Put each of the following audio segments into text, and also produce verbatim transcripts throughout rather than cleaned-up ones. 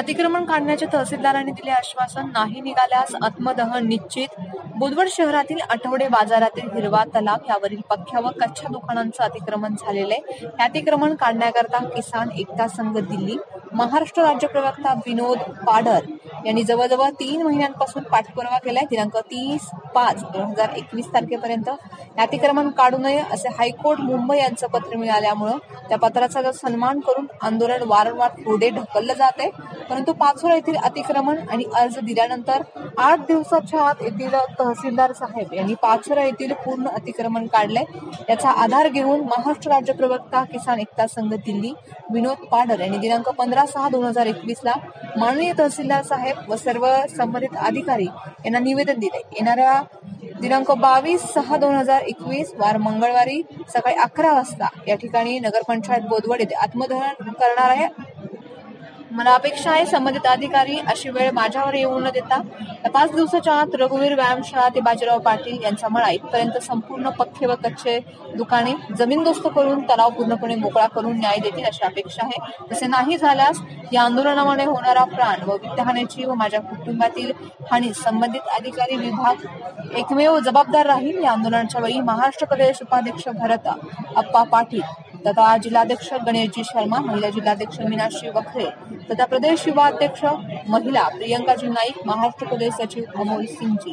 अतिक्रमण काढण्याचे तहसीलदारांनी दिले आश्वासन, नाही निघाल्यास आत्मदहन निश्चित। बोदवड शहरातील आठवडे बाजारातील हिरवा तलाव यावरील पक्क्या व कच्च्या दुकानांचं अतिक्रमण झालेले। हे अतिक्रमण काढण्याकरता किसान एकता संग दिल्ली महाराष्ट्र राज्य प्रवक्ता विनोद पाडर यांनी जवळजवळ तीन महिन्यांपासून पाठपुरावा केलाय। दिनांक तीस पाच दोन हजार एकवीस तारखेपर्यंत अतिक्रमण काढू नये असे हायकोर्ट मुंबई यांचं पत्र मिळाल्यामुळे त्या पत्राचा जो सन्मान करून आंदोलन वारंवार पुढे ढकललं जाते। परंतु पाचोरा येथील अतिक्रमण आणि अर्ज दिल्यानंतर आठ दिवसाच्या आत येथील तहसीलदार साहेब यांनी पाचोरा येथील पूर्ण अतिक्रमण काढले। याचा आधार घेऊन महाराष्ट्र राज्य प्रवक्ता किसान एकता संघ दिल्ली विनोद पाडर यांनी दिनांक पंधरा सहा दोन हजार एकवीस ला माननीय तहसीलदार साहेब व सर्व संबंधित अधिकारी यांना निवेदन दिले। येणाऱ्या दिनांक बावीस सहा दोन हजार एकवीस वार मंगळवारी सकाळी अकरा वाजता या ठिकाणी नगरपंचायत बोदवड येथे आत्मदहन करणार आहे। मला अपेक्षा आहे संबंधित अधिकारी अशी वेळ माझ्यावर येऊ न देता पाच दिवसाच्या आत रघुवीर व्यायाम शाळा ते बाजीराव पाटील यांचा मळा इथपर्यंत संपूर्ण पक्के व कच्चे दुकाने जमीनदोस्त करून तलाव पूर्णपणे मोकळा करून न्याय देतील अशी अपेक्षा आहे। तसे नाही झाल्यास या आंदोलनामुळे होणारा प्राण व वित्तहानीची व माझ्या कुटुंबातील हानी संबंधित अधिकारी विभाग एकमेव जबाबदार राहील। या आंदोलनाच्या वेळी महाराष्ट्र प्रदेश उपाध्यक्ष भरत अप्पा पाटील तथा जिल्हाध्यक्ष गणेश शर्मा, महिला जिल्हाध्यक्ष मीनाक्षी वखरे तथा प्रदेश युवा अध्यक्ष महिला प्रियंका नाईक, महाराष्ट्र प्रदेश सचिव अमोल सिंह जी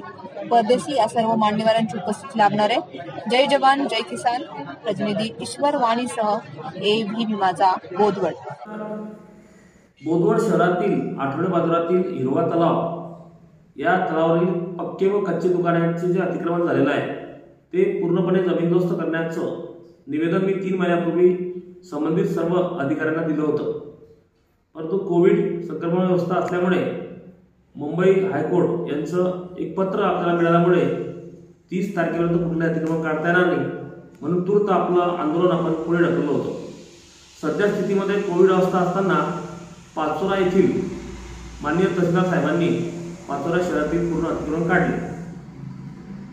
परदेशी या सर्व मान्यवरांची उपस्थिती लाभणार आहे। जय जवान जय किसान। प्रतिनिधी ईश्वर वाणीसह ए व्ही भीमाजा, बोदवड। बोदवड शहरातील आठवडे बाजारातील हिरवा तलाव या तलावावरील पक्के व कच्चे दुकानांचे जे अतिक्रमण झालेलं आहे ते पूर्णपणे जमीनदोस्त करण्याचं निवेदन मी तीन महिन्यापूर्वी संबंधित सर्व अधिकाऱ्यांना दिलं होतं, परंतु कोविड संक्रमण व्यवस्था असल्यामुळे मुंबई हायकोर्ट यांचं एक पत्र आपल्याला मिळाल्यामुळे तीस तारखेपर्यंत कुठले अतिक्रमण काढता येणार नाही म्हणून तूर्त आपलं आंदोलन आपण पुढे ढकललं होतं। सध्या स्थितीमध्ये कोविड अवस्था असताना पाचोरा येथील माननीय तहसीलदार साहेबांनी पाचोरा शहरातील पूर्ण अतिक्रमण काढले,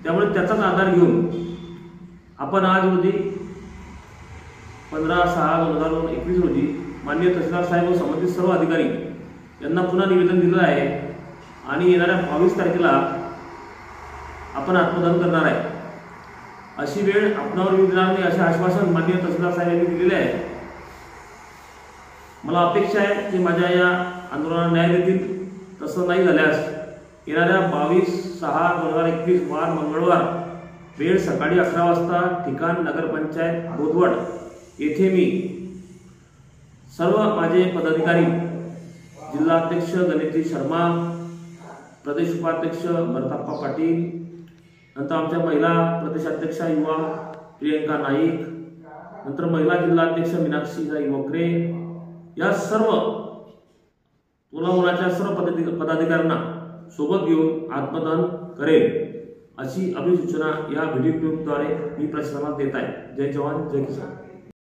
त्यामुळे त्याचाच आधार घेऊन आपण आज रोजी पंधरा सहा दोन हजार एकवीस रोजी माननीय तहसीलदार साहेब व संबंधित सर्व अधिकारी यांना पुन्हा निवेदन दिलं आहे आणि येणाऱ्या बावीस तारखेला आपण आत्मदहन करणार आहे, अशी वेळ आपणावर येऊ देणार नाही असे आश्वासन माननीय तहसीलदार साहेब यांनी दिलेले आहे। मला अपेक्षा आहे की माझ्या या आंदोलनाला न्याय देतील। तसं नाही झाल्यास येणाऱ्या बावीस सहा दोन हजार एकवीस वार मंगळवार वेळ सकाळी अकरा वाजता ठिकाण नगरपंचायत बोदवड येथे मी सर्व माझे पदाधिकारी जिल्हाध्यक्ष गणेश शर्मा, प्रदेश उपाध्यक्ष भरतप्पा पाटील, नंतर आमच्या महिला प्रदेशाध्यक्ष युवा प्रियंका नाईक, नंतर महिला जिल्हाध्यक्ष मीनाक्षी वाखरे या सर्व मुलामुलाच्या सर्व पदाधिक पदाधिकाऱ्यांना सोबत घेऊन आत्मदहन करेल अशी अभिसूचना या व्हिडिओ क्लिपद्वारे मी प्रशासनाला देत आहे। जय जवान जय किसान।